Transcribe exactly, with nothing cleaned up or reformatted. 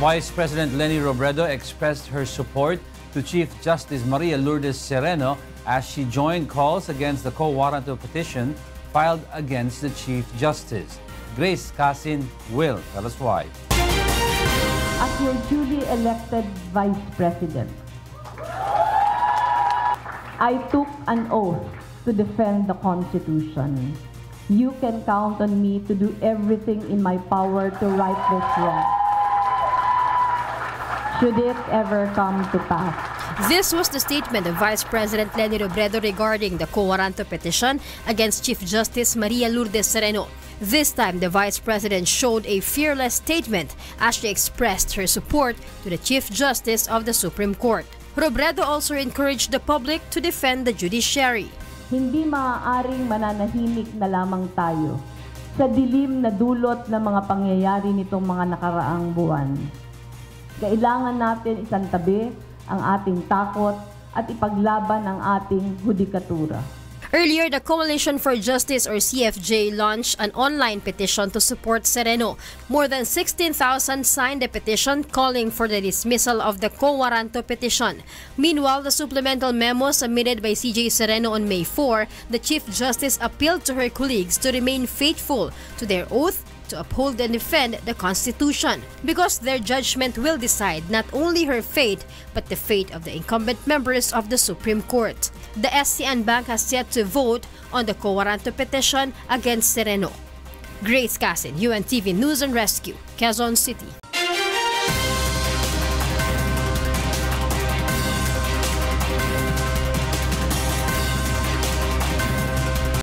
Vice President Leni Robredo expressed her support to Chief Justice Maria Lourdes Sereno as she joined calls against the quo warranto petition filed against the Chief Justice. Grace Casin will tell us why. As your duly elected Vice President, I took an oath to defend the Constitution. You can count on me to do everything in my power to right this wrong, should it ever come to pass. This was the statement of Vice President Leni Robredo regarding the quo warranto petition against Chief Justice Maria Lourdes Sereno. This time, the Vice President showed a fearless statement as she expressed her support to the Chief Justice of the Supreme Court. Robredo also encouraged the public to defend the judiciary. Hindi maaaring mananahimik na lamang tayo sa dilim na dulot ng mga pangyayari nitong mga nakaraang buwan. Kailangan natin isantabi ang ating takot at ipaglaban ang ating judikatura. Earlier, the Coalition for Justice or C F J launched an online petition to support Sereno. More than sixteen thousand signed the petition calling for the dismissal of the quo warranto petition. Meanwhile, the supplemental memo submitted by C J Sereno on May fourth, the Chief Justice appealed to her colleagues to remain faithful to their oath to uphold and defend the Constitution, because their judgment will decide not only her fate but the fate of the incumbent members of the Supreme Court. The S C N Bank has yet to vote on the quo warranto petition against Sereno. Grace Casin, U N T V News and Rescue, Quezon City.